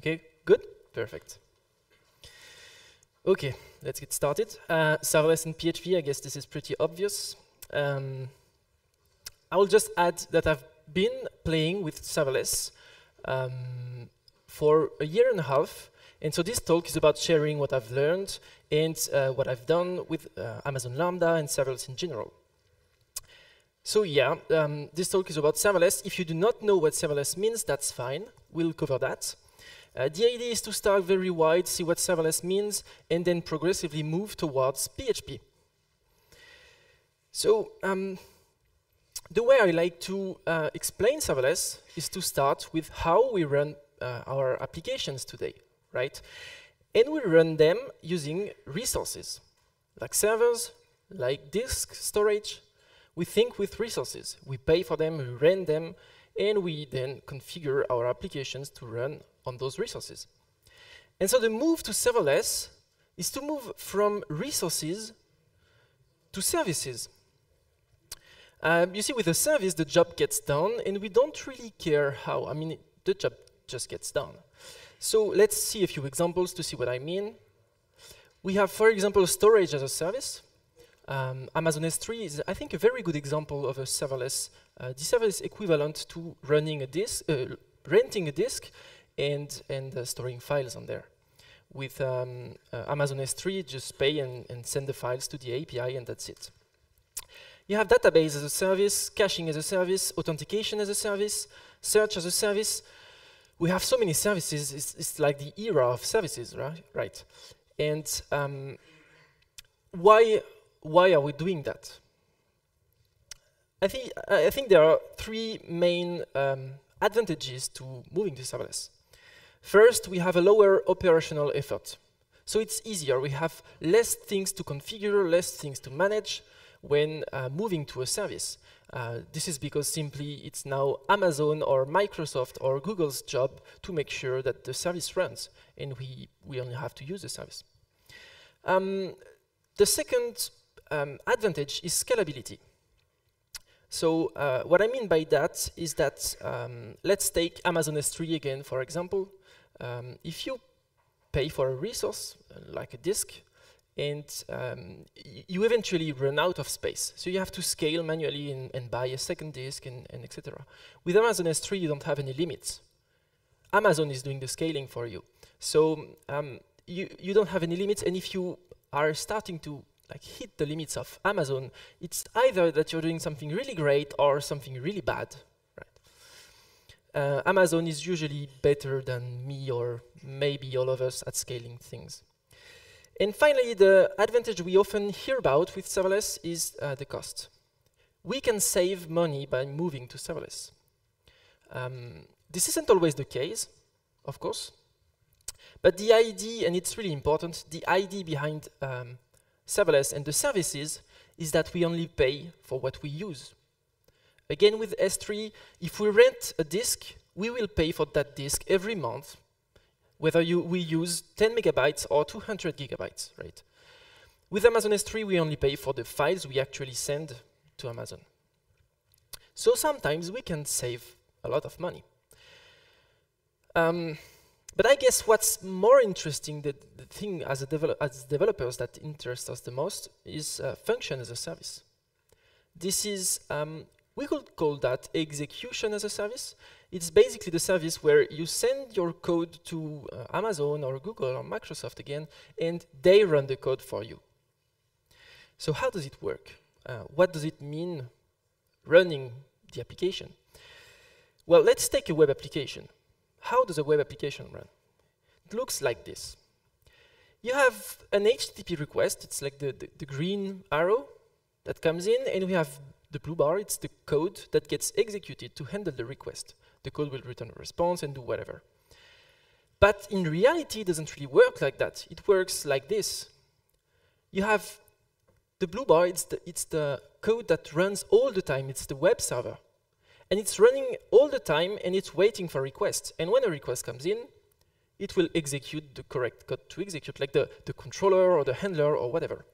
OK, good? Perfect. OK, let's get started. Serverless in PHP, I guess this is pretty obvious. I will just add that I've been playing with serverless for a year and a half. And so this talk is about sharing what I've learned and what I've done with Amazon Lambda and serverless in general. So yeah, this talk is about serverless. If you do not know what serverless means, that's fine. We'll cover that. The idea is to start very wide, see what serverless means, and then progressively move towards PHP. So the way I like to explain serverless is to start with how we run our applications today. Right? And we run them using resources, like servers, like disk storage. We think with resources. We pay for them, we rent them, and we then configure our applications to run on those resources. And so the move to serverless is to move from resources to services. You see, with a service, the job gets done, and we don't really care how. I mean, the job just gets done. So let's see a few examples to see what I mean. We have, for example, storage as a service. Amazon S3 is, I think, a very good example of a serverless, the serverless equivalent to running a disk, renting a disk, and storing files on there. With Amazon S3, just pay and send the files to the API, and that's it. You have database as a service, caching as a service, authentication as a service, search as a service. We have so many services, it's like the era of services, right? And why are we doing that? I think there are three main advantages to moving to serverless. First, we have a lower operational effort. So it's easier. We have less things to configure, less things to manage when moving to a service. This is because simply it's now Amazon or Microsoft or Google's job to make sure that the service runs, and we only have to use the service. The second advantage is scalability. So what I mean by that is that let's take Amazon S3 again, for example. If you pay for a resource, like a disk, and you eventually run out of space. So you have to scale manually and buy a second disk and et cetera. With Amazon S3, you don't have any limits. Amazon is doing the scaling for you. So you don't have any limits, and if you are starting to hit the limits of Amazon, it's either that you're doing something really great or something really bad. Right? Amazon is usually better than me or maybe all of us at scaling things. And finally, the advantage we often hear about with serverless is the cost. We can save money by moving to serverless. This isn't always the case, of course. But the idea, and it's really important, the idea behind serverless and the services is that we only pay for what we use. Again, with S3, if we rent a disk, we will pay for that disk every month, whether we use 10 megabytes or 200 gigabytes, right? With Amazon S3, we only pay for the files we actually send to Amazon. So sometimes we can save a lot of money. But I guess what's more interesting, the thing as developers that interests us the most, is function as a service. This is, we could call that execution as a service. It's basically the service where you send your code to Amazon or Google or Microsoft again, and they run the code for you. So how does it work? What does it mean running the application? Well, let's take a web application. How does a web application run? It looks like this. You have an HTTP request. It's like the green arrow that comes in, and we have the blue bar. It's the code that gets executed to handle the request. The code will return a response and do whatever. But in reality, it doesn't really work like that. It works like this. You have the blue bar. It's the code that runs all the time. It's the web server. And it's running all the time, and it's waiting for requests. And when a request comes in, it will execute the correct code to execute, like the controller or the handler or whatever.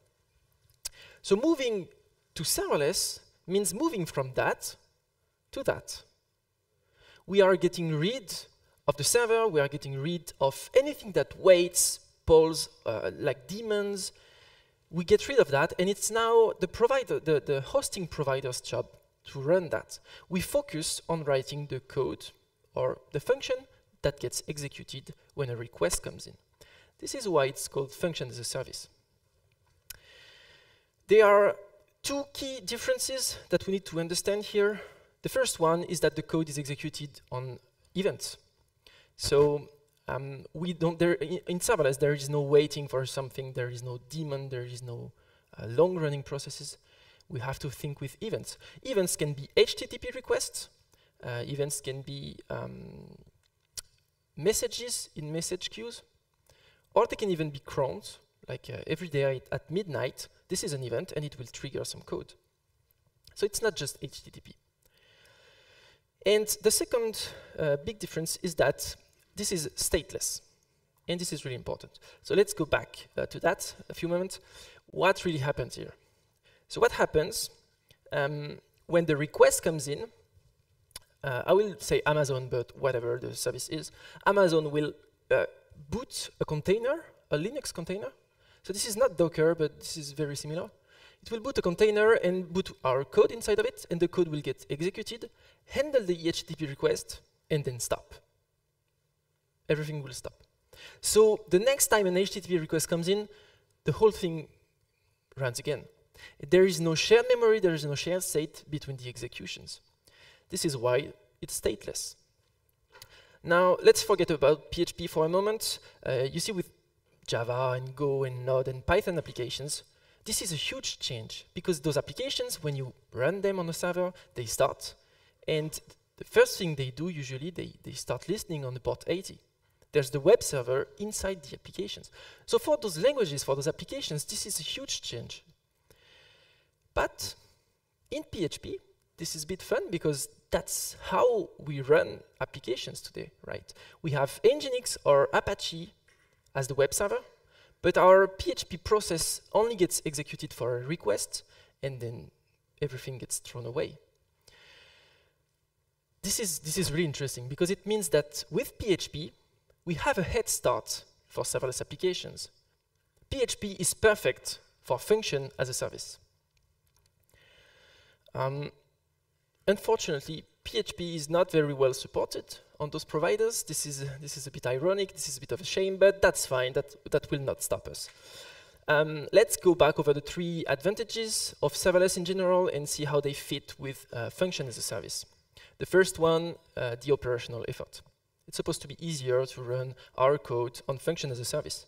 So moving to serverless means moving from that to that. We are getting rid of the server, we are getting rid of anything that waits, polls, like daemons. We get rid of that, and it's now the provider, the hosting provider's job to run that. We focus on writing the code or the function that gets executed when a request comes in. This is why it's called function as a service. There are two key differences that we need to understand here. The first one is that the code is executed on events. So in serverless, there is no waiting for something, there is no daemon, there is no long-running processes. We have to think with events. Events can be HTTP requests. Events can be messages in message queues. Or they can even be crons, like every day at midnight, this is an event and it will trigger some code. So it's not just HTTP. And the second big difference is that this is stateless. And this is really important. So let's go back to that a few moments. What really happens here? So what happens when the request comes in, I will say Amazon, but whatever the service is, Amazon will boot a container, a Linux container. So this is not Docker, but this is very similar. It will boot a container and boot our code inside of it, and the code will get executed, handle the HTTP request, and then stop. Everything will stop. So the next time an HTTP request comes in, the whole thing runs again. There is no shared memory, there is no shared state between the executions. This is why it's stateless. Now, let's forget about PHP for a moment. You see with Java and Go and Node and Python applications, this is a huge change because those applications, when you run them on a server, they start. And the first thing they do usually, they start listening on the port 80. There's the web server inside the applications. So for those languages, for those applications, this is a huge change. But in PHP, this is a bit fun because that's how we run applications today, right? We have Nginx or Apache as the web server, but our PHP process only gets executed for a request, and then everything gets thrown away. This is really interesting because it means that with PHP, we have a head start for serverless applications. PHP is perfect for function as a service. Unfortunately, PHP is not very well supported on those providers. This is a bit ironic, this is a bit of a shame, but that's fine, that will not stop us. Let's go back over the three advantages of serverless in general and see how they fit with function as a service. The first one, the operational effort. It's supposed to be easier to run our code on function as a service.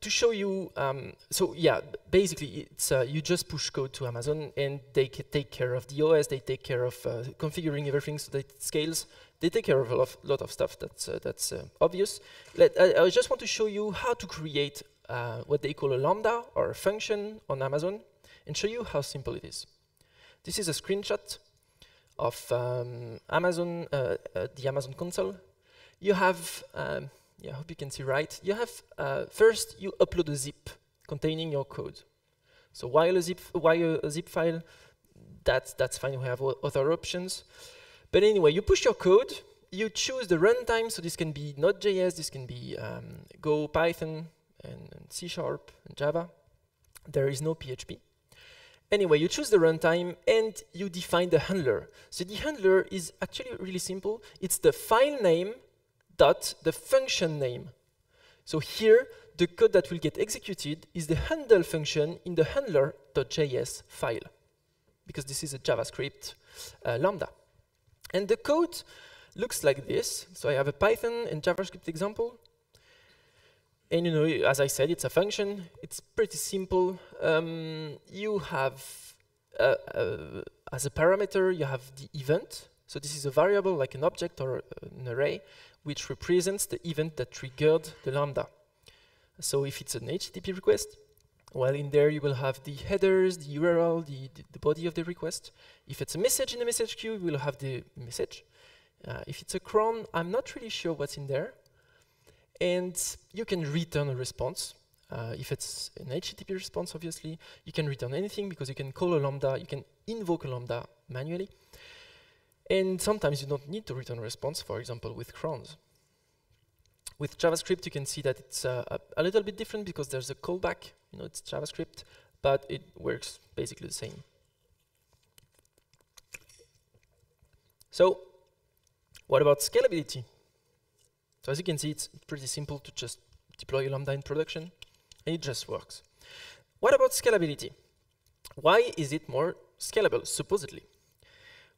To show you, so yeah, basically it's you just push code to Amazon and they take care of the OS, they take care of configuring everything so that it scales, they take care of a lot of stuff that's obvious. I just want to show you how to create what they call a Lambda or a function on Amazon and show you how simple it is. This is a screenshot of Amazon, the Amazon console. You have yeah, I hope you can see right. You have, first, you upload a zip containing your code. So while a zip file, that's fine, we have other options. But anyway, you push your code, you choose the runtime, so this can be Node.js, this can be Go, Python, and C Sharp, and Java. There is no PHP. Anyway, you choose the runtime, and you define the handler. So the handler is actually really simple. It's the file name dot the function name. So here, the code that will get executed is the handle function in the handler.js file, because this is a JavaScript Lambda. And the code looks like this. So I have a Python and JavaScript example. And you know, as I said, it's a function. It's pretty simple. You have, as a parameter, you have the event. So this is a variable like an object or an array, which represents the event that triggered the Lambda. So if it's an HTTP request, well, in there you will have the headers, the URL, the body of the request. If it's a message in the message queue, you will have the message. If it's a cron, I'm not really sure what's in there. And you can return a response. If it's an HTTP response, obviously, you can return anything because you can call a Lambda, you can invoke a Lambda manually. And sometimes you don't need to return a response, for example, with crons. With JavaScript, you can see that it's a little bit different because there's a callback. You know, it's JavaScript, but it works basically the same. So, what about scalability? So as you can see, it's pretty simple to just deploy Lambda in production, and it just works. What about scalability? Why is it more scalable, supposedly?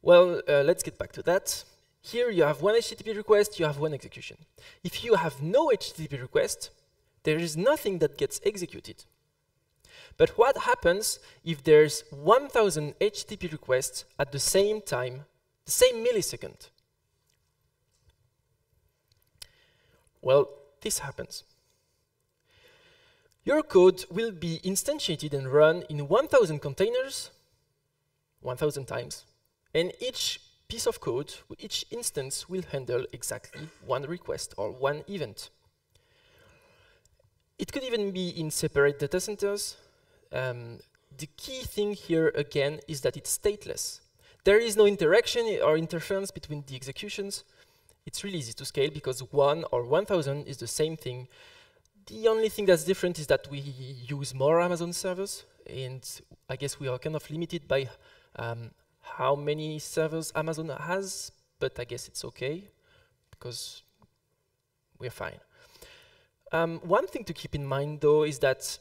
Well, let's get back to that. Here you have one HTTP request, you have one execution. If you have no HTTP request, there is nothing that gets executed. But what happens if there's 1,000 HTTP requests at the same time, the same millisecond? Well, this happens. Your code will be instantiated and run in 1,000 containers, 1,000 times, and each piece of code, each instance will handle exactly one request or one event. It could even be in separate data centers. The key thing here, again, is that it's stateless. There is no interaction or interference between the executions. It's really easy to scale because 1 or 1,000 is the same thing. The only thing that's different is that we use more Amazon servers, and I guess we are kind of limited by how many servers Amazon has, but I guess it's okay because we're fine. One thing to keep in mind, though, is that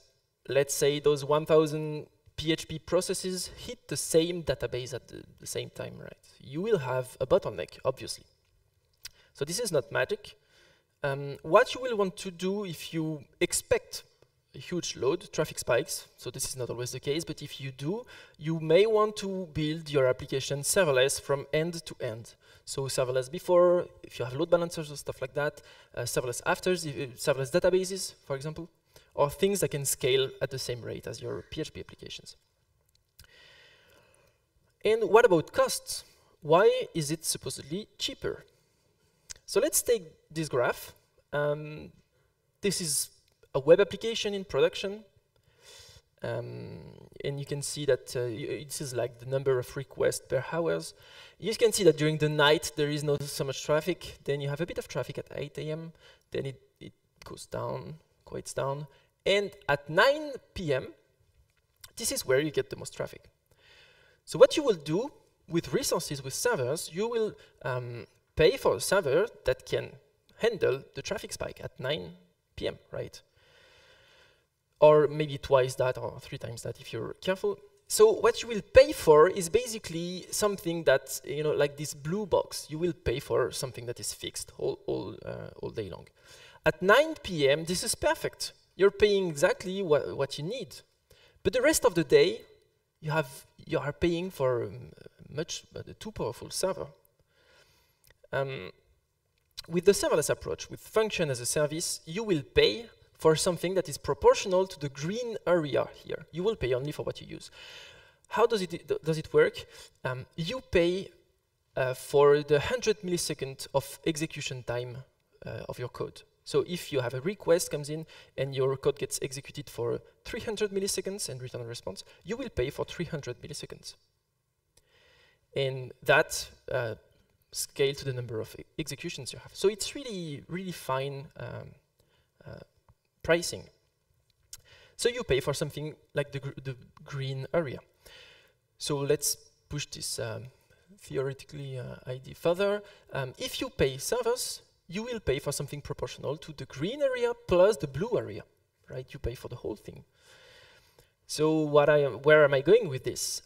let's say those 1,000 PHP processes hit the same database at the same time, right? You will have a bottleneck, obviously. So this is not magic. What you will want to do if you expect a huge load, traffic spikes, so this is not always the case, but if you do, you may want to build your application serverless from end to end. So serverless before, if you have load balancers or stuff like that, serverless after, serverless databases, for example, or things that can scale at the same rate as your PHP applications. And what about costs? Why is it supposedly cheaper? So let's take this graph. This is a web application in production. And you can see that this is like the number of requests per hours. You can see that during the night there is not so much traffic. Then you have a bit of traffic at 8 a.m. Then it goes down, quiets down. And at 9 p.m., this is where you get the most traffic. So what you will do with resources, with servers, you will pay for a server that can handle the traffic spike at 9 p.m., right? Or maybe twice that or 3 times that if you're careful. So what you will pay for is basically something that's, you know, like this blue box. You will pay for something that is fixed all day long. At 9 p.m., this is perfect. You're paying exactly what you need. But the rest of the day, you are paying for a much too powerful server. With the serverless approach, with function as a service, you will pay for something that is proportional to the green area here. You will pay only for what you use. How does it work? You pay for the 100 milliseconds of execution time of your code. So if you have a request comes in and your code gets executed for 300 milliseconds and return a response, you will pay for 300 milliseconds. And that scale to the number of executions you have. So it's really, really fine pricing. So you pay for something like the green area. So let's push this theoretically idea further. If you pay servers, you will pay for something proportional to the green area plus the blue area, right? You pay for the whole thing. So where am I going with this?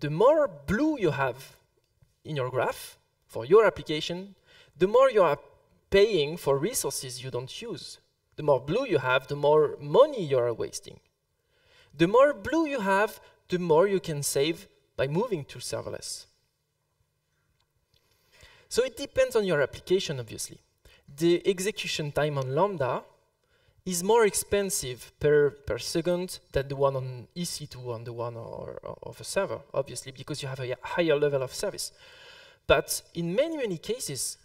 The more blue you have in your graph for your application, the more you are paying for resources you don't use. The more blue you have, the more money you are wasting. The more blue you have, the more you can save by moving to serverless. So it depends on your application, obviously. The execution time on Lambda is more expensive per second than the one on EC2 on the one of a server, obviously, because you have a higher level of service. But in many, many cases,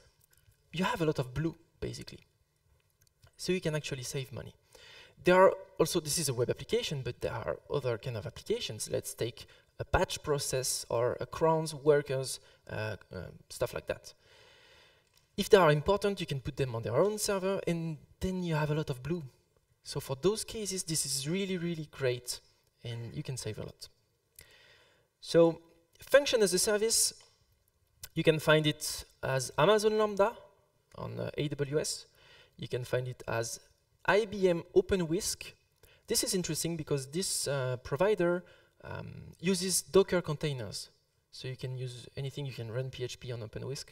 you have a lot of blue, basically. So you can actually save money. There are also, this is a web application, but there are other kind of applications. Let's take a batch process or a crowns, workers, stuff like that. If they are important, you can put them on their own server, and then you have a lot of blue. So for those cases, this is really, really great, and you can save a lot. So function as a service, you can find it as Amazon Lambda on AWS. You can find it as IBM OpenWhisk. This is interesting because this provider uses Docker containers. So you can use anything, you can run PHP on OpenWhisk.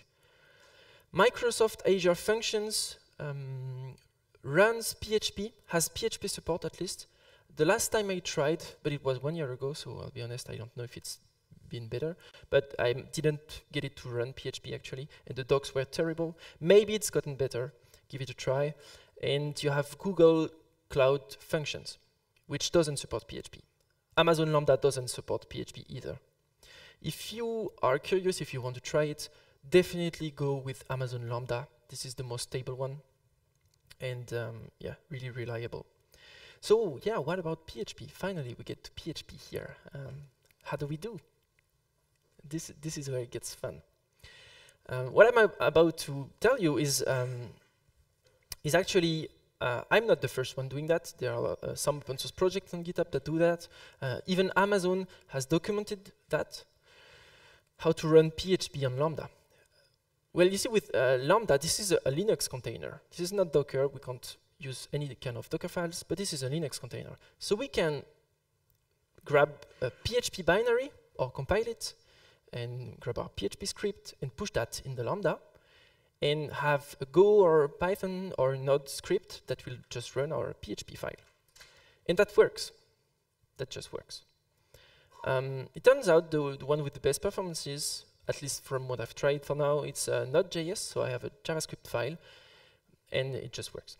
Microsoft Azure Functions runs PHP, has PHP support at least. The last time I tried, but it was 1 year ago, so I'll be honest, I don't know if it's been better, but I didn't get it to run PHP actually, and the docs were terrible. Maybe it's gotten better, give it a try. And you have Google Cloud Functions, which doesn't support PHP. Amazon Lambda doesn't support PHP either. If you are curious, if you want to try it, definitely go with Amazon Lambda. This is the most stable one, and yeah, really reliable. So yeah, what about PHP? Finally, we get to PHP here. How do we do? This is where it gets fun. What I'm about to tell you is actually, I'm not the first one doing that. There are some open source projects on GitHub that do that. Even Amazon has documented that, how to run PHP on Lambda. Well, you see, with Lambda, this is a Linux container. This is not Docker. We can't use any kind of Docker files, but this is a Linux container. So we can grab a PHP binary or compile it and grab our PHP script and push that in the Lambda, and have a Go or Python or Node script that will just run our PHP file. And that works. That just works. It turns out the one with the best performances, at least from what I've tried for now, it's Node.js, so I have a JavaScript file, and it just works.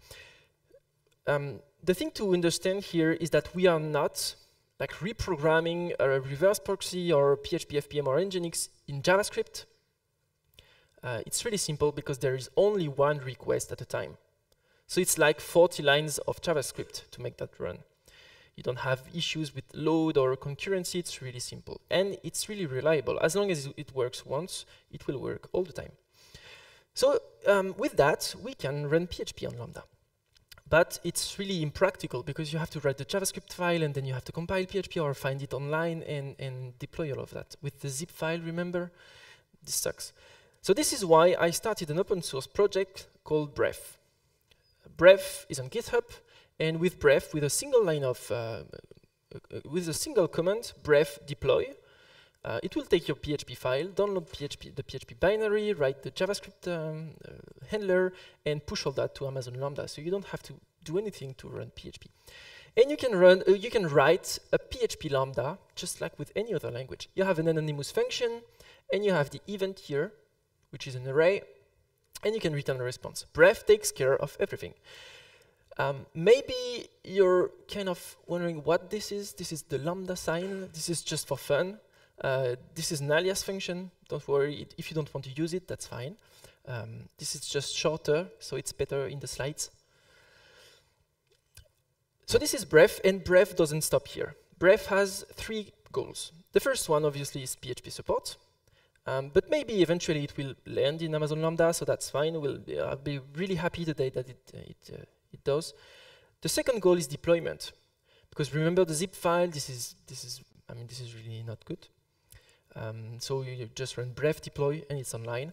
The thing to understand here is that we are not like reprogramming a reverse proxy or PHP-FPM or Nginx in JavaScript. It's really simple because there is only one request at a time. So it's like 40 lines of JavaScript to make that run. You don't have issues with load or concurrency. It's really simple. And it's really reliable. As long as it works once, it will work all the time. So with that, we can run PHP on Lambda. But it's really impractical because you have to write the JavaScript file, and then you have to compile PHP or find it online and deploy all of that. With the zip file, remember? This sucks. So this is why I started an open source project called Bref. Bref is on GitHub, and with Bref, with a single line of, with a single command, Bref deploy, it will take your PHP file, download the PHP binary, write the JavaScript handler, and push all that to Amazon Lambda. So you don't have to do anything to run PHP. And you can run, you can write a PHP Lambda just like with any other language. You have an anonymous function, and you have the event here, which is an array, and you can return a response. Bref takes care of everything. Maybe you're kind of wondering what this is. This is the Lambda sign. This is just for fun. This is an alias function. Don't worry. If you don't want to use it, that's fine. This is just shorter, so it's better in the slides. So this is Bref, and Bref doesn't stop here. Bref has 3 goals. The first one, obviously, is PHP support. But maybe eventually it will land in Amazon Lambda, so that's fine. I'll be really happy the day that it does. The second goal is deployment, because remember the zip file. This is really not good. So you just run Bref deploy, and it's online.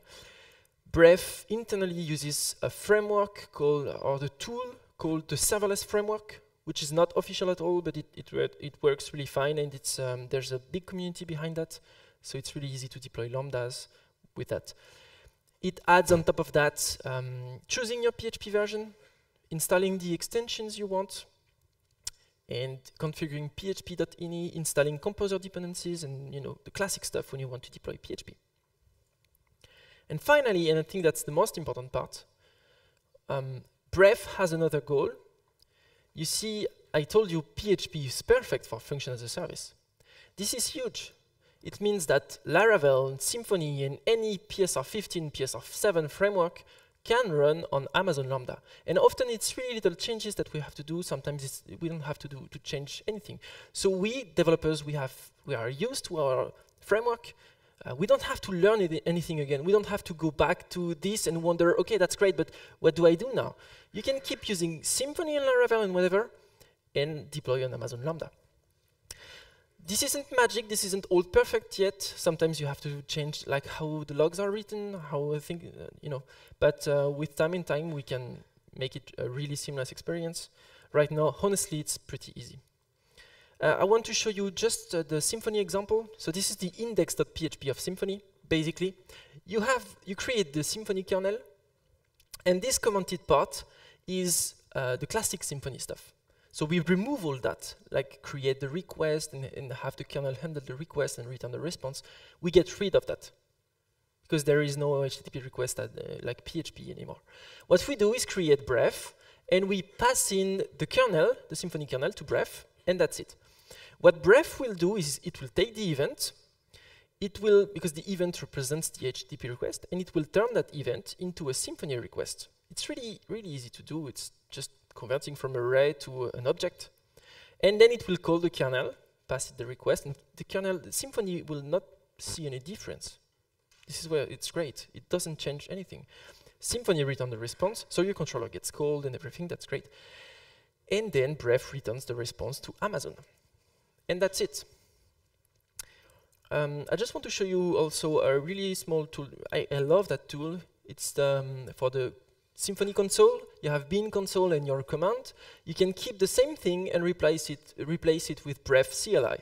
Bref internally uses a framework called, or the tool called, the serverless framework, which is not official at all, but it works really fine, and it's there's a big community behind that. So it's really easy to deploy Lambdas with that. It adds on top of that choosing your PHP version, installing the extensions you want, and configuring php.ini, installing composer dependencies, and the classic stuff when you want to deploy PHP. And finally, and I think that's the most important part, Bref has another goal. You see, I told you PHP is perfect for function as a service. This is huge. It means that Laravel, Symfony, and any PSR-15, PSR-7 framework can run on Amazon Lambda. And often it's really little changes that we have to do. Sometimes it's, we don't have to change anything. So we developers, we are used to our framework. We don't have to learn anything again. We don't have to go back to this and wonder, okay, that's great, but what do I do now? You can keep using Symfony and Laravel and whatever, and deploy on Amazon Lambda. This isn't magic, this isn't all perfect yet. Sometimes you have to change like how the logs are written, how I think, you know. But with time and time, we can make it a really seamless experience. Right now, honestly, it's pretty easy. I want to show you just the Symfony example. So this is the index.php of Symfony, basically. You create the Symfony kernel, and this commented part is the classic Symfony stuff. So we remove all that, like create the request and have the kernel handle the request and return the response. We get rid of that because there is no HTTP request like PHP anymore. What we do is create Bref, and we pass in the kernel, the Symfony kernel, to Bref, and that's it. What Bref will do is it will take the event, it will, because the event represents the HTTP request, and it will turn that event into a Symfony request. It's really, really easy to do. It's just converting from an array to an object. And then it will call the kernel, pass it the request, and the kernel, the Symfony will not see any difference. This is where it's great. It doesn't change anything. Symfony returns the response, so your controller gets called and everything, that's great. And then Bref returns the response to Amazon. And that's it. I just want to show you also a really small tool. I love that tool. It's for the Symfony console. You have bin console and your command. You can keep the same thing and replace it with Bref CLI.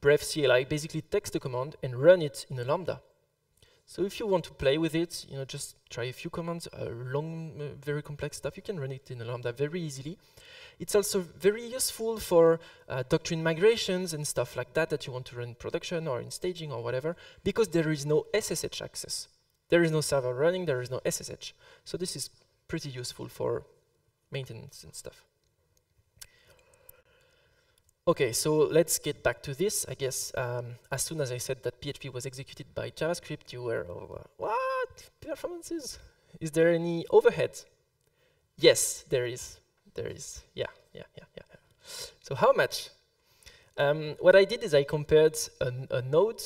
Bref CLI basically takes the command and run it in a Lambda. So if you want to play with it, you know, just try a few commands, long, very complex stuff. You can run it in a Lambda very easily. It's also very useful for Doctrine migrations and stuff like that that you want to run in production or in staging or whatever, because there is no SSH access. There is no server running, there is no SSH. So this is pretty useful for maintenance and stuff. Okay, so let's get back to this. I guess as soon as I said that PHP was executed by JavaScript, you were over, what? Performances? Is there any overhead? Yes, there is. There is. Yeah. So how much? What I did is I compared a node,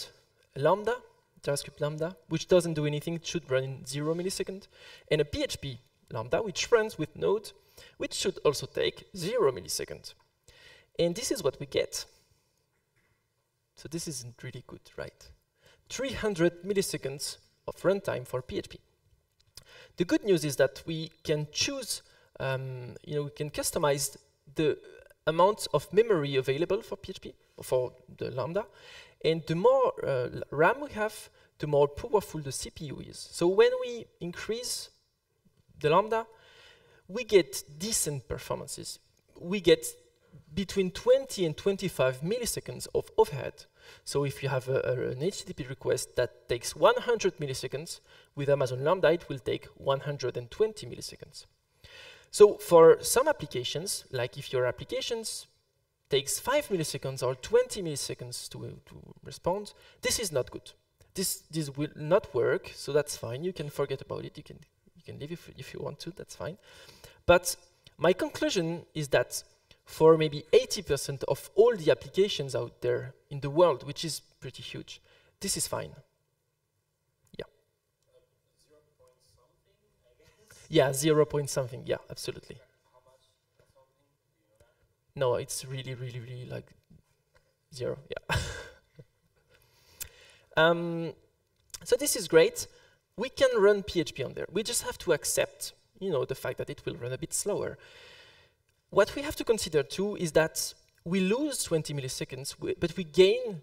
a Lambda, JavaScript Lambda, which doesn't do anything, it should run in 0 milliseconds, and a PHP Lambda, which runs with Node, which should also take 0 milliseconds. And this is what we get. So this isn't really good, right? 300 milliseconds of runtime for PHP. The good news is that we can choose, you know, we can customize the amount of memory available for PHP, for the Lambda, and the more RAM we have, the more powerful the CPU is. So when we increase the Lambda, we get decent performances. We get between 20 and 25 milliseconds of overhead. So if you have an HTTP request that takes 100 milliseconds, with Amazon Lambda, it will take 120 milliseconds. So for some applications, like if your applications takes 5 milliseconds or 20 milliseconds to respond, this is not good. This will not work, so that's fine. You can forget about it. You can leave if you want to, that's fine. But my conclusion is that for maybe 80% of all the applications out there in the world, which is pretty huge, this is fine. Yeah. 0 point something, I guess? Yeah, 0 point something. Yeah, absolutely. No, it's really, really, really like zero, yeah. So this is great. We can run PHP on there. We just have to accept, you know, the fact that it will run a bit slower. What we have to consider too is that we lose 20 milliseconds, but we gain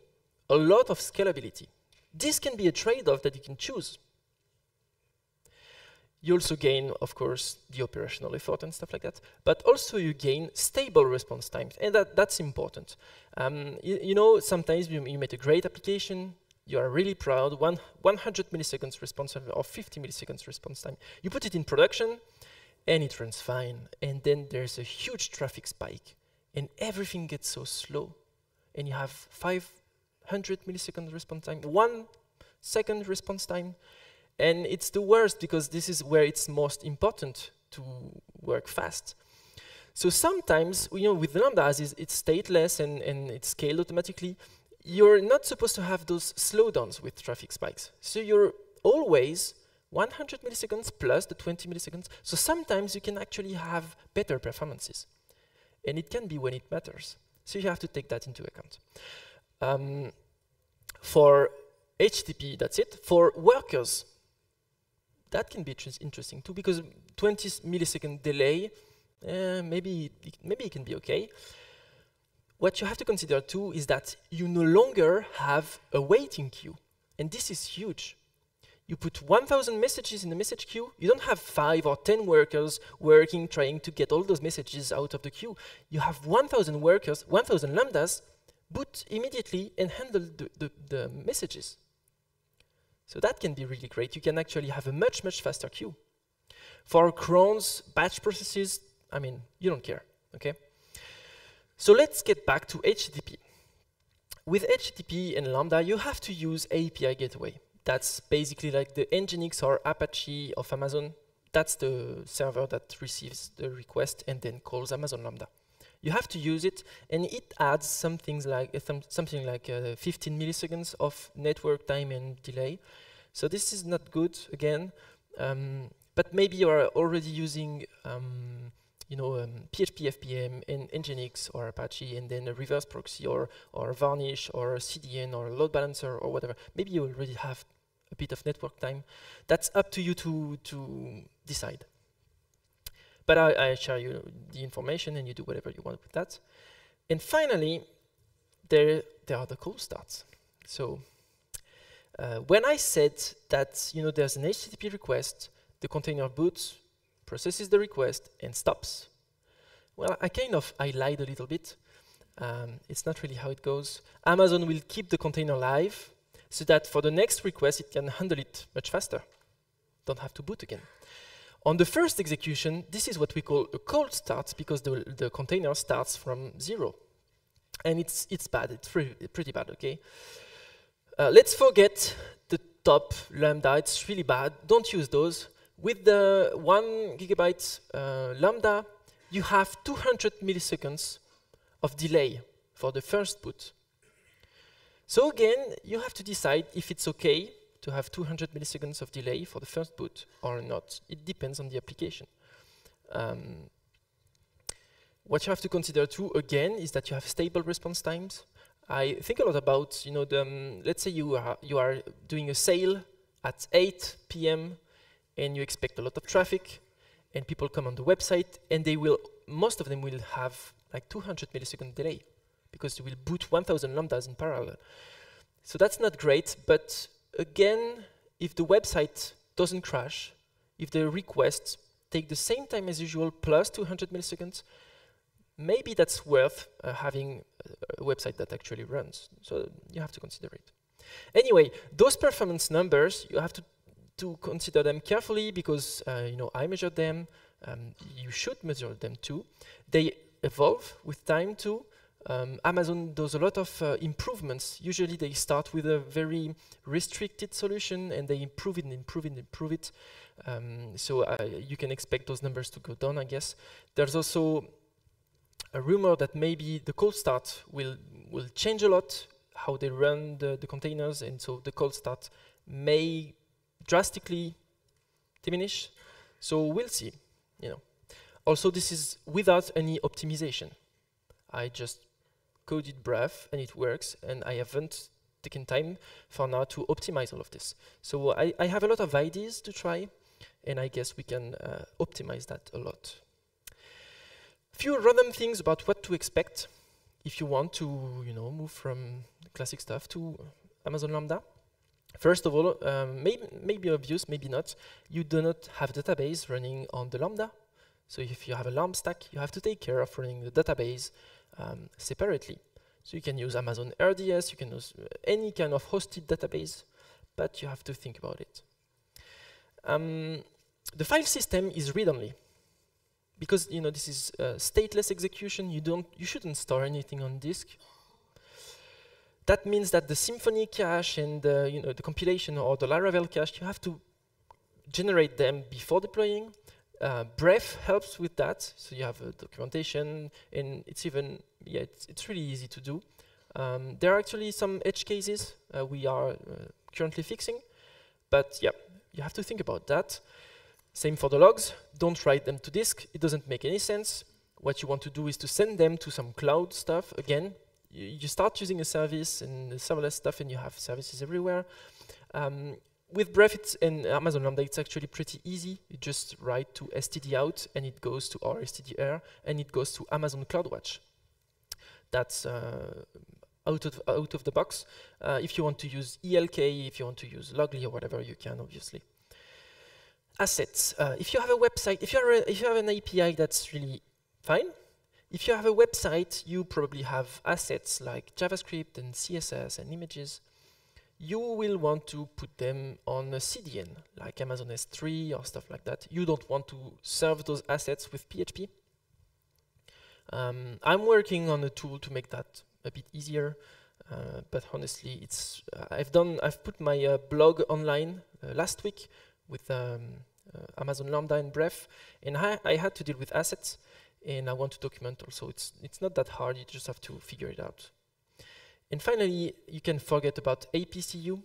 a lot of scalability. This can be a trade-off that you can choose. You also gain, of course, the operational effort and stuff like that, but also you gain stable response times, and that's important. You know, sometimes you made a great application, you are really proud, 100 milliseconds response time or 50 milliseconds response time. You put it in production, and it runs fine, and then there's a huge traffic spike, and everything gets so slow, and you have 500 milliseconds response time, 1 second response time, And it's the worst because this is where it's most important to work fast. So sometimes, you know, with Lambda, as it's stateless and it's scaled automatically, you're not supposed to have those slowdowns with traffic spikes. So you're always 100 milliseconds plus the 20 milliseconds. So sometimes you can actually have better performances. And it can be when it matters. So you have to take that into account. For HTTP, that's it. For workers, that can be interesting too, because 20 millisecond delay, maybe it can be okay. What you have to consider too is that you no longer have a waiting queue. And this is huge. You put 1,000 messages in the message queue, you don't have 5 or 10 workers working, trying to get all those messages out of the queue. You have 1,000 workers, 1,000 lambdas, boot immediately and handle the messages. So that can be really great. You can actually have a much, much faster queue. For crons, batch processes, I mean, you don't care, okay? So let's get back to HTTP. With HTTP and Lambda, you have to use API Gateway. That's basically like the Nginx or Apache of Amazon. That's the server that receives the request and then calls Amazon Lambda. You have to use it, and it adds some things like, something like 15 milliseconds of network time and delay. So this is not good, again. But maybe you are already using PHP-FPM and Nginx or Apache, and then a reverse proxy or Varnish or CDN or load balancer or whatever. Maybe you already have a bit of network time. That's up to you to decide. But I share you the information and you do whatever you want with that. And finally, there are the cool starts. So when I said that there's an HTTP request, the container boots, processes the request and stops. Well, I lied a little bit. It's not really how it goes. Amazon will keep the container live so that for the next request, it can handle it much faster. Don't have to boot again. On the first execution, this is what we call a cold start because the container starts from zero. And it's bad, it's pretty bad, okay? Let's forget the top Lambda, it's really bad, don't use those. With the 1 GB Lambda, you have 200 milliseconds of delay for the first boot. So again, you have to decide if it's okay to have 200 milliseconds of delay for the first boot or not. It depends on the application. What you have to consider too, again, is that you have stable response times. I think a lot about, let's say you are doing a sale at 8 PM, and you expect a lot of traffic, and people come on the website, and most of them will have like 200 millisecond delay, because you will boot 1,000 lambdas in parallel. So that's not great, but again, if the website doesn't crash, if the requests take the same time as usual, plus 200 milliseconds, maybe that's worth having a website that actually runs. So you have to consider it. Anyway, those performance numbers, you have to consider them carefully because I measured them. You should measure them too. They evolve with time too. Amazon does a lot of improvements. Usually they start with a very restricted solution and they improve it and improve it and improve it. So you can expect those numbers to go down, I guess. There's also a rumor that maybe the cold start will change a lot, how they run the containers, and so the cold start may drastically diminish, so we'll see. Also, this is without any optimization. I just coded Bref and it works, and I haven't taken time for now to optimize all of this. So I have a lot of ideas to try, and I guess we can optimize that a lot. Few random things about what to expect if you want to, move from the classic stuff to Amazon Lambda. First of all, maybe obvious, maybe not, you do not have a database running on the Lambda. So if you have a Lamb stack, you have to take care of running the database separately. So you can use Amazon RDS, you can use any kind of hosted database, but you have to think about it. The file system is read-only. Because this is stateless execution, you shouldn't store anything on disk. That means that the Symfony cache and the compilation or the Laravel cache, you have to generate them before deploying. Bref helps with that, so you have documentation, and it's even, yeah, it's really easy to do. There are actually some edge cases we are currently fixing, but yeah, you have to think about that. Same for the logs, don't write them to disk, it doesn't make any sense. What you want to do is to send them to some cloud stuff. Again, you start using a service and the serverless stuff and you have services everywhere. With Bref and Amazon Lambda, it's actually pretty easy. You just write to std out and it goes to our std_r and it goes to Amazon CloudWatch. That's out of the box. If you want to use ELK, if you want to use Logly or whatever, you can obviously. Assets. If you have a website, if you have an API, that's really fine. If you have a website, you probably have assets like JavaScript and CSS and images. You will want to put them on a CDN, like Amazon S3 or stuff like that. You don't want to serve those assets with PHP. I'm working on a tool to make that a bit easier, but honestly, it's I've put my blog online last week with Amazon Lambda and Bref, and I had to deal with assets. And I want to document also. It's not that hard, you just have to figure it out. And finally, you can forget about APCU,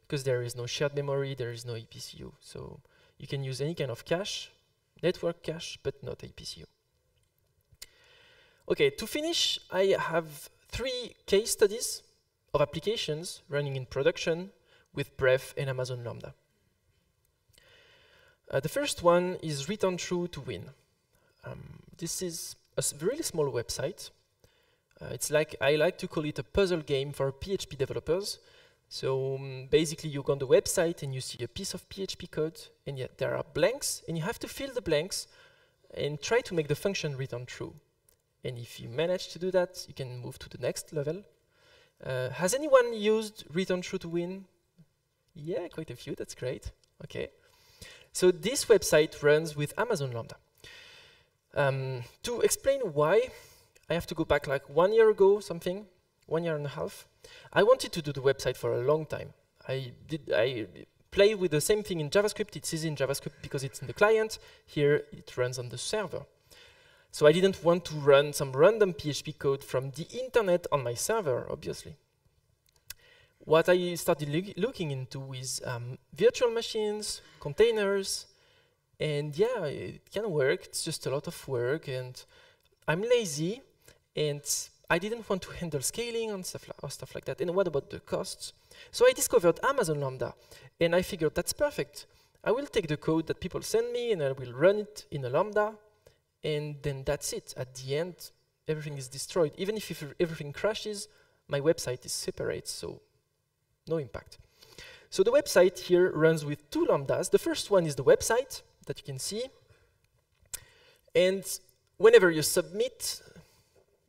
because there is no shared memory, there is no APCU. So you can use any kind of cache, network cache, but not APCU. Okay, to finish, I have 3 case studies of applications running in production with Bref and Amazon Lambda. The first one is Return True to Win. This is a really small website. It's like, I like to call it a puzzle game for PHP developers. So basically you go on the website and you see a piece of PHP code, and yet there are blanks, and you have to fill the blanks and try to make the function return true. And if you manage to do that, you can move to the next level. Has anyone used Return True to Win? Yeah, quite a few, that's great. Okay. So this website runs with Amazon Lambda. To explain why, I have to go back like 1 year ago, something, 1.5 years. I wanted to do the website for a long time. I play with the same thing in JavaScript. It's easy in JavaScript because it's in the client. Here, it runs on the server. So I didn't want to run some random PHP code from the internet on my server, obviously. What I started looking into is virtual machines, containers. And yeah, it can work, it's just a lot of work, and I'm lazy, and I didn't want to handle scaling and stuff like that. And what about the costs? So I discovered Amazon Lambda, and I figured that's perfect. I will take the code that people send me, and I will run it in a Lambda, and then that's it. At the end, everything is destroyed. Even if everything crashes, my website is separate, so no impact. So the website here runs with 2 Lambdas. The first one is the website that you can see, and whenever you submit,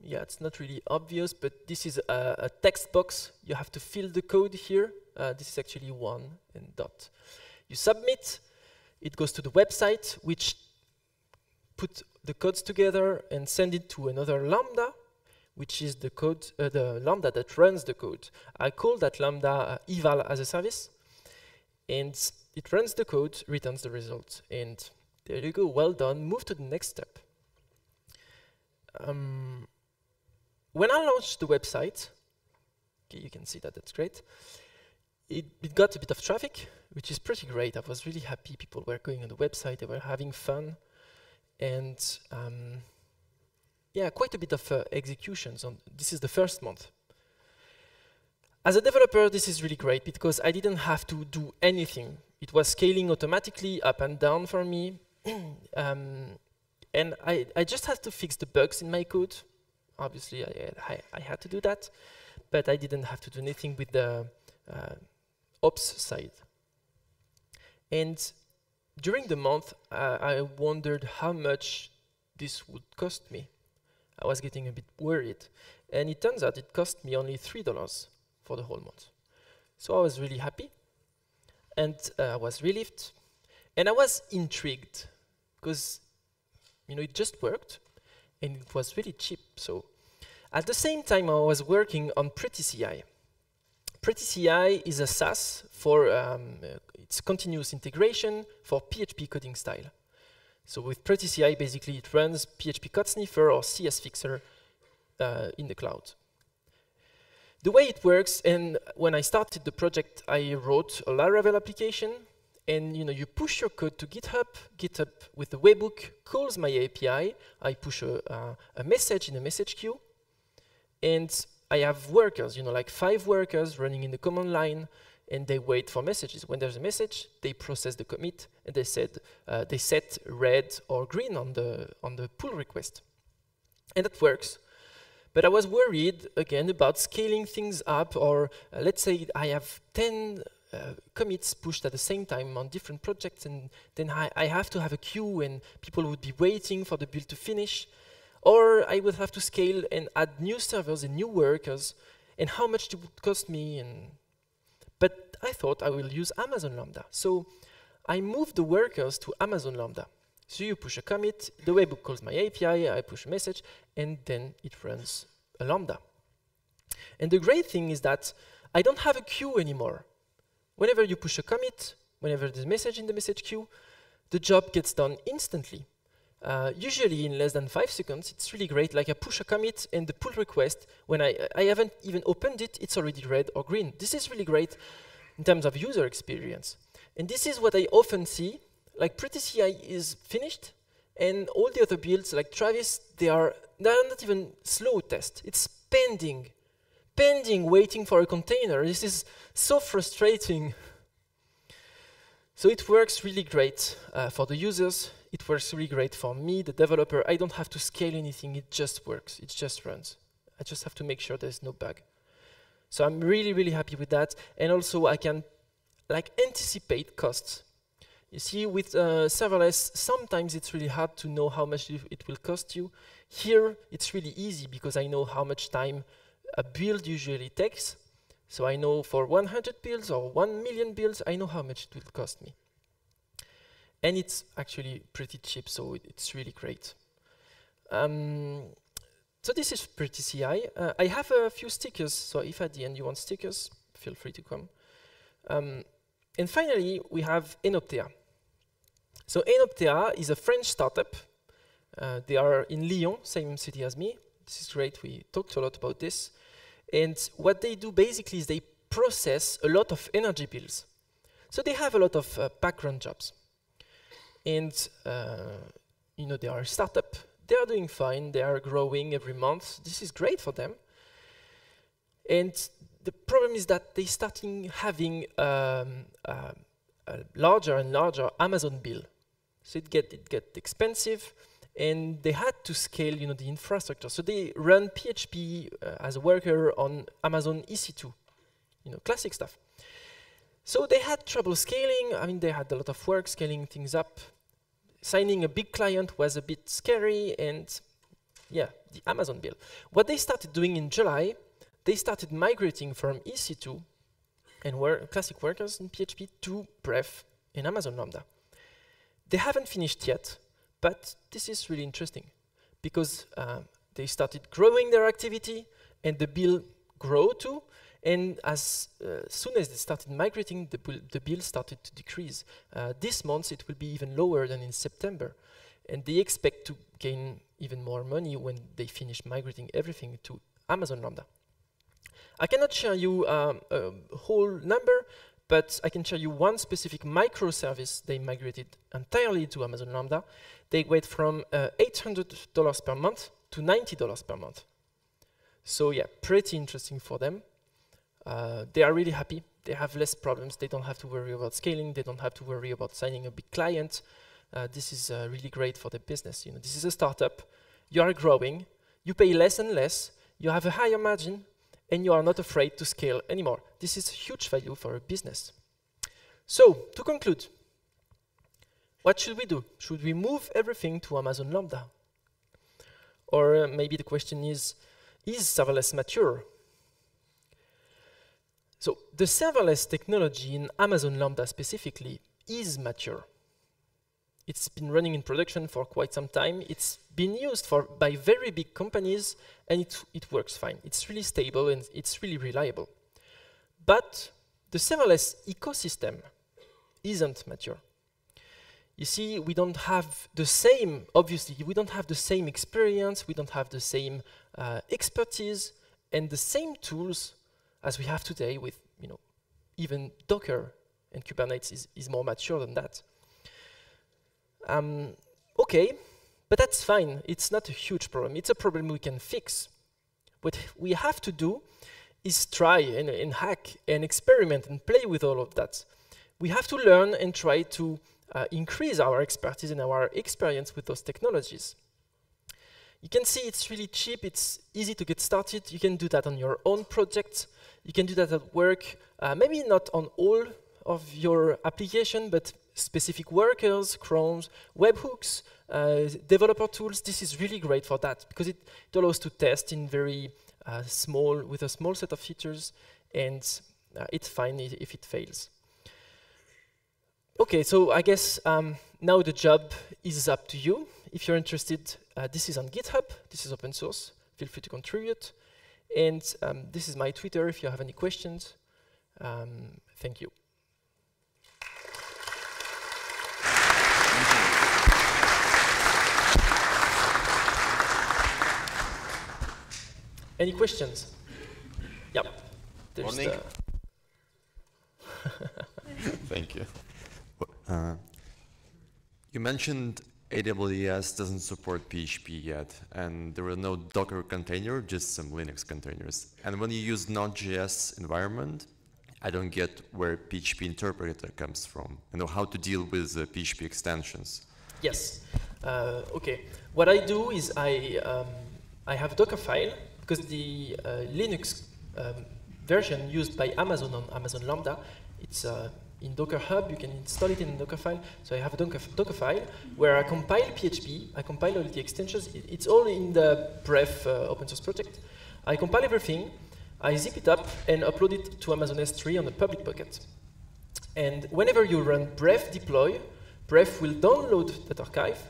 yeah, it's not really obvious, but this is a text box. You have to fill the code here. This is actually 1 and dot. You submit, it goes to the website, which puts the codes together and send it to another Lambda, which is the code, the Lambda that runs the code. I call that Lambda eval as a service, and it runs the code, returns the result, and there you go, well done, move to the next step. When I launched the website, you can see that, that's great, it got a bit of traffic, which is pretty great. I was really happy, people were going on the website, they were having fun, and yeah, quite a bit of executions. This is the first month. As a developer, this is really great because I didn't have to do anything. It was scaling automatically up and down for me. And I just had to fix the bugs in my code. Obviously, I had to do that, but I didn't have to do anything with the ops side. And during the month, I wondered how much this would cost me. I was getting a bit worried. And it turns out it cost me only $3. For the whole month. So I was really happy, and I was relieved, and I was intrigued because, you know, it just worked and it was really cheap. So at the same time, I was working on Pretty CI. Pretty CI is a SaaS for It's continuous integration for PHP coding style. So with Pretty CI, basically it runs PHP code sniffer or CS fixer in the cloud. The way it works, and when I started the project, I wrote a Laravel application, and you push your code to GitHub. GitHub, with the webhook, calls my API. I push a message in a message queue, and I have workers, like 5 workers running in the command line, and they wait for messages. When there's a message, they process the commit, and they set red or green on the pull request, and that works. But I was worried again about scaling things up, or let's say I have 10 commits pushed at the same time on different projects, and then I have to have a queue, and people would be waiting for the build to finish, or I would have to scale and add new servers and new workers, and how much it would cost me. But I thought I will use Amazon Lambda, so I moved the workers to Amazon Lambda. So you push a commit, the webhook calls my API, I push a message, and then it runs a Lambda. And the great thing is that I don't have a queue anymore. Whenever you push a commit, whenever there's a message in the message queue, the job gets done instantly. Usually in less than 5 seconds, it's really great. Like I push a commit and the pull request, when I haven't even opened it, it's already red or green. This is really great in terms of user experience. And this is what I often see. Like Pretty CI is finished, and all the other builds like Travis, they are not even slow test. It's pending, waiting for a container. This is so frustrating. So it works really great for the users. It works really great for me, the developer. I don't have to scale anything. It just works. It just runs. I just have to make sure there's no bug. So I'm really, really happy with that. And also I can anticipate costs. You see, with serverless, sometimes it's really hard to know how much it will cost you. Here, it's really easy because I know how much time a build usually takes. So I know for 100 builds or 1 million builds, I know how much it will cost me. And it's actually pretty cheap, so it's really great. So this is Pretty CI. I have a few stickers, so if at the end you want stickers, feel free to come. And finally, we have Enoptea. So Enoptea is a French startup. They are in Lyon, same city as me. This is great, we talked a lot about this. And what they do basically is they process a lot of energy bills. So they have a lot of background jobs. And they are a startup. They are doing fine, they are growing every month. This is great for them. And the problem is that they starting having a larger and larger Amazon bill. So it get expensive, and they had to scale the infrastructure. So they run PHP as a worker on Amazon EC2, classic stuff. So they had trouble scaling. I mean, they had a lot of work scaling things up. Signing a big client was a bit scary, and yeah, the Amazon bill. What they started doing in July, they started migrating from EC2 and were classic workers in PHP to Bref and Amazon Lambda. They haven't finished yet, but this is really interesting because they started growing their activity and the bill grew too. And as soon as they started migrating, the bill started to decrease. This month, it will be even lower than in September. And they expect to gain even more money when they finish migrating everything to Amazon Lambda. I cannot share you a whole number, but I can share you one specific microservice they migrated entirely to Amazon Lambda. They went from $800 per month to $90 per month. So yeah, pretty interesting for them. They are really happy. They have less problems. They don't have to worry about scaling. They don't have to worry about signing a big client. This is really great for the business. This is a startup. You are growing. You pay less and less. You have a higher margin, and you are not afraid to scale anymore. This is huge value for a business. So, to conclude, what should we do? Should we move everything to Amazon Lambda? Or maybe the question is serverless mature? So, the serverless technology in Amazon Lambda specifically is mature. It's been running in production for quite some time. It's been used by very big companies, and it works fine. It's really stable, and it's really reliable. But the serverless ecosystem isn't mature. You see, we don't have the same, obviously, we don't have the same experience, we don't have the same expertise and the same tools as we have today with, you know, even Docker and Kubernetes is more mature than that. Okay, but that's fine. It's not a huge problem. It's a problem we can fix. What we have to do is try and hack and experiment and play with all of that. We have to learn and try to increase our expertise and our experience with those technologies. You can see it's really cheap. It's easy to get started. You can do that on your own project. You can do that at work. Maybe not on all of your application, but specific workers, Chromes, webhooks, developer tools. This is really great for that because it allows to test in very small, with a small set of features, and it's fine if it fails. Okay, so I guess now the job is up to you. If you're interested, this is on GitHub. This is open source. Feel free to contribute. And this is my Twitter if you have any questions. Thank you. Any questions? Yeah. Morning. Thank you. You mentioned AWS doesn't support PHP yet, and there were no Docker container, just some Linux containers. And when you use Node.js environment, I don't get where PHP interpreter comes from. I know how to deal with PHP extensions. Yes. Okay. What I do is I have a Docker file. Because the Linux version used by Amazon on Amazon Lambda, it's in Docker Hub. You can install it in a Docker file. So I have a Docker file where I compile PHP. I compile all the extensions. It's all in the Bref open source project. I compile everything. I zip it up and upload it to Amazon S3 on the public bucket. And whenever you run Bref deploy, Bref will download that archive.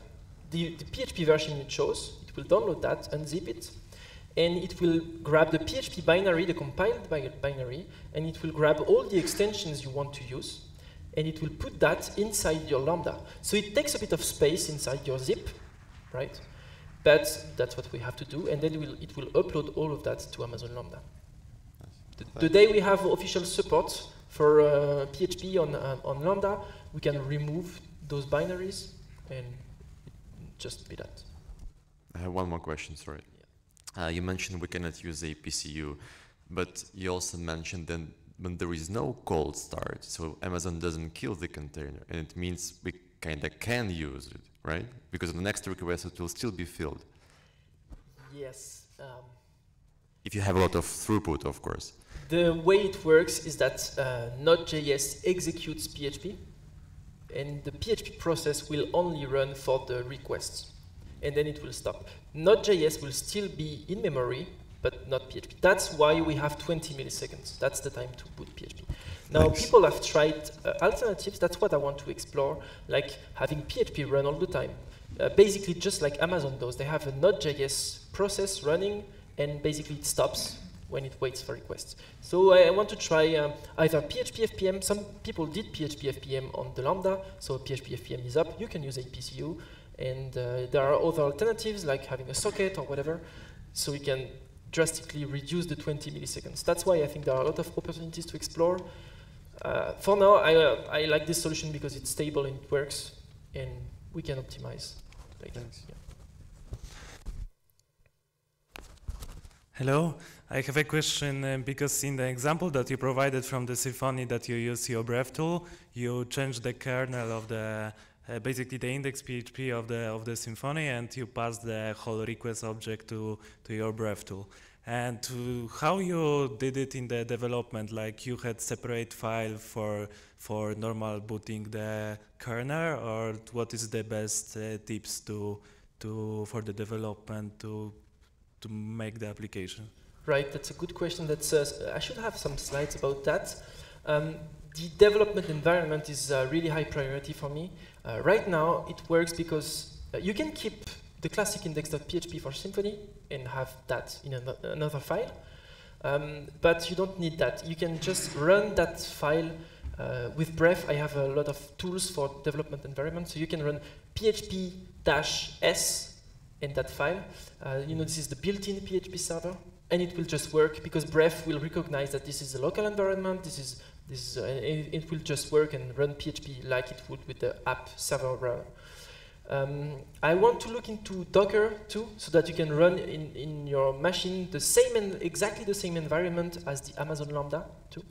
The PHP version you chose, it will download that, unzip it, and it will grab the PHP binary, the compiled binary, and it will grab all the extensions you want to use, and it will put that inside your Lambda. So it takes a bit of space inside your zip, right? But that's what we have to do, and then it will upload all of that to Amazon Lambda. Today we have official support for PHP on Lambda. We can remove those binaries and just be that. I have one more question, sorry. You mentioned we cannot use APCU, but you also mentioned that when there is no cold start, so Amazon doesn't kill the container, and it means we kind of can use it, right? Because the next request, it will still be filled. Yes. If you have a lot of throughput, of course. The way it works is that Node.js executes PHP, and the PHP process will only run for the requests. And then it will stop. Node.js will still be in memory, but not PHP. That's why we have 20 milliseconds. That's the time to boot PHP. Now, people have tried alternatives. That's what I want to explore, like having PHP run all the time. Basically, just like Amazon does, they have a Node.js process running, and basically it stops when it waits for requests. So I want to try either PHP-FPM. Some people did PHP-FPM on the Lambda, so PHP-FPM is up. You can use APCU. And there are other alternatives, like having a socket or whatever, so we can drastically reduce the 20 milliseconds. That's why I think there are a lot of opportunities to explore. For now, I like this solution because it's stable and it works, and we can optimize later. Thanks. Yeah. Hello. I have a question because in the example that you provided from the Symfony that you use your Bref tool, you changed the kernel of the basically the index PHP of the Symfony, and you pass the whole request object to your Bref tool. And to how you did it in the development, like you had separate file for normal booting the kernel, or what is the best tips for the development to make the application? Right, that's a good question. That's I should have some slides about that. The development environment is a really high priority for me. Right now, it works because you can keep the classic index.php for Symfony and have that in another file, but you don't need that. You can just run that file With Bref, I have a lot of tools for development environments, so you can run php-s in that file. You know, this is the built-in PHP server, and it will just work because Bref will recognize that this is a local environment. It will just work and run PHP like it would with the app server runner. I want to look into Docker too, so that you can run in your machine the same and exactly the same environment as the Amazon Lambda too.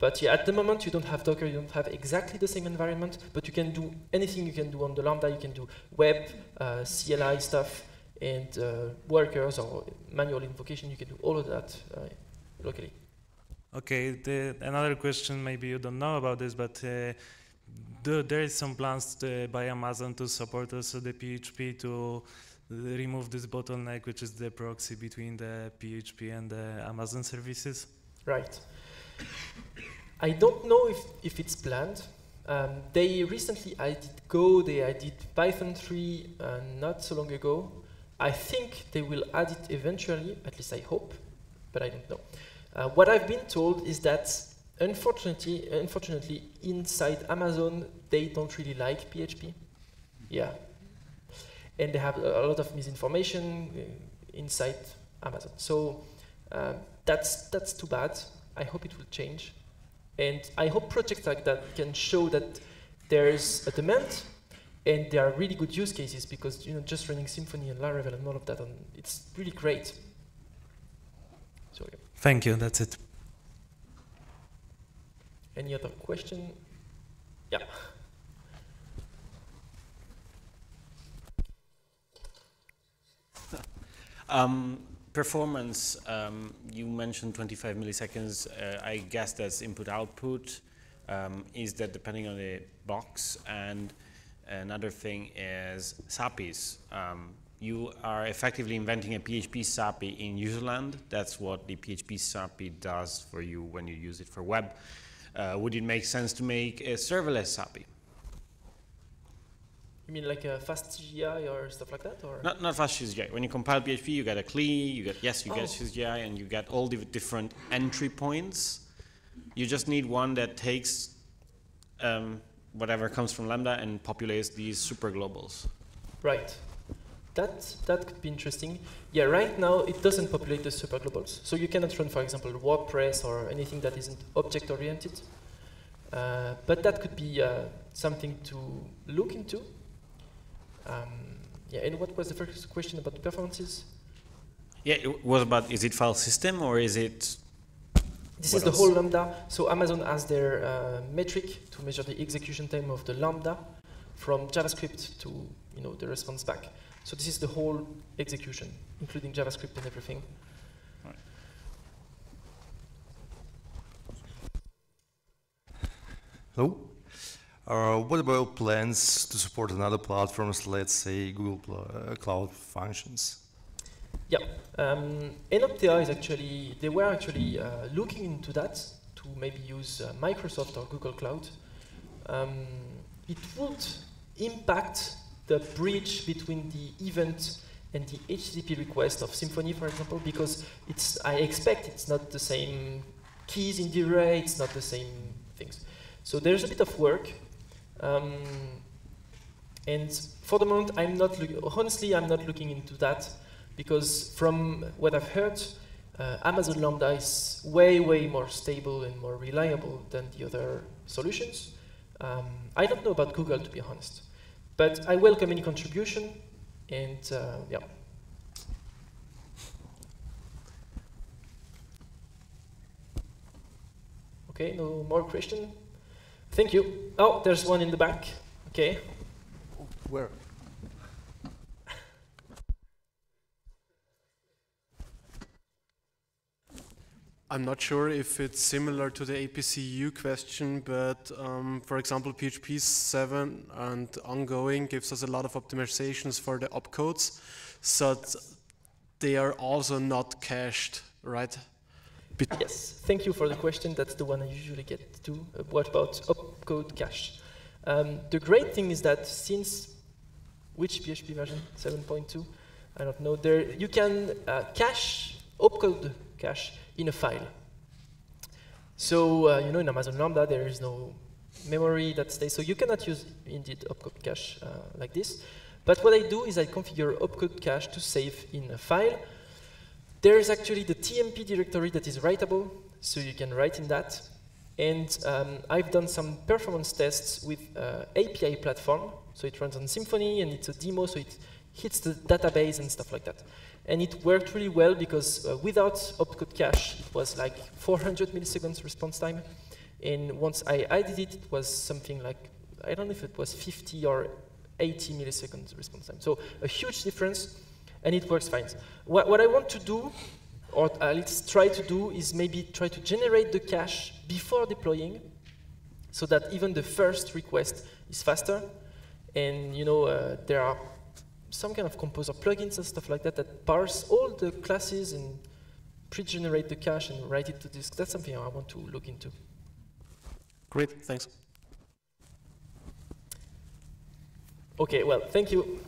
But yeah, at the moment you don't have Docker, you don't have exactly the same environment, but you can do anything you can do on the Lambda. You can do web, CLI stuff, and workers or manual invocation. You can do all of that locally. Okay, another question, maybe you don't know about this, but there is some plans by Amazon to support also the PHP to remove this bottleneck, which is the proxy between the PHP and the Amazon services? Right. I don't know if it's planned. They recently added Go, they added Python 3 not so long ago. I think they will add it eventually, at least I hope, but I don't know. What I've been told is that unfortunately, inside Amazon, they don't really like PHP. Yeah. And they have a lot of misinformation inside Amazon. So that's too bad. I hope it will change. And I hope projects like that can show that there's a demand and there are really good use cases, because you know, just running Symfony and Laravel and all of that, it's really great. So, yeah. Thank you, that's it. Any other question? Yeah. Performance, you mentioned 25 milliseconds. I guess that's input-output. Is that depending on the box? And another thing is SAPIs. You are effectively inventing a PHP SAPI in userland. That's what the PHP SAPI does for you when you use it for web. Would it make sense to make a serverless SAPI? You mean like a fast GI or stuff like that? Or? Not fast GI. When you compile PHP, you get a CLI, you get GI, and you get all the different entry points. You just need one that takes whatever comes from Lambda and populates these super globals. Right. That could be interesting. Yeah, right now it doesn't populate the super globals. So you cannot run, for example, WordPress or anything that isn't object-oriented. But that could be something to look into. Yeah, and what was the first question about the performances? Yeah, it was about, is it file system or is it... This is the whole Lambda. So Amazon has their metric to measure the execution time of the Lambda from JavaScript to the response back. So this is the whole execution, including JavaScript and everything. All right. Hello. What about plans to support another platforms, let's say Google Cloud Functions? Yeah, Enoptea is actually, they were actually looking into that to maybe use Microsoft or Google Cloud. It would impact the bridge between the event and the HTTP request of Symfony, for example, because I expect it's not the same keys in the array, it's not the same things. So there's a bit of work. And for the moment, I'm not honestly, I'm not looking into that, because from what I've heard, Amazon Lambda is way, way more stable and more reliable than the other solutions. I don't know about Google, to be honest. But I welcome any contribution, and yeah. Okay, no more question. Thank you. Oh, there's one in the back. Okay. Where? I'm not sure if it's similar to the APCU question, but for example, PHP-7 and ongoing gives us a lot of optimizations for the opcodes, so they are also not cached, right? Yes, thank you for the question. That's the one I usually get to. What about opcode cache? The great thing is that since which PHP version, 7.2, I don't know, there you can cache opcode cache in a file. So in Amazon Lambda, there is no memory that stays. So you cannot use, indeed, opcode cache like this. But what I do is I configure opcode cache to save in a file. There is actually the TMP directory that is writable, so you can write in that. And I've done some performance tests with API platform. So it runs on Symfony, and it's a demo, so it hits the database and stuff like that. And it worked really well because without opcode cache, it was like 400 milliseconds response time. And once I added it, it was something like, I don't know if it was 50 or 80 milliseconds response time. So a huge difference, and it works fine. What I want to do, or at least try to do, is maybe try to generate the cache before deploying so that even the first request is faster. And there are some kind of composer plugins and stuff like that that parse all the classes and pre-generate the cache and write it to disk. That's something I want to look into. Great, thanks. Okay, well, thank you.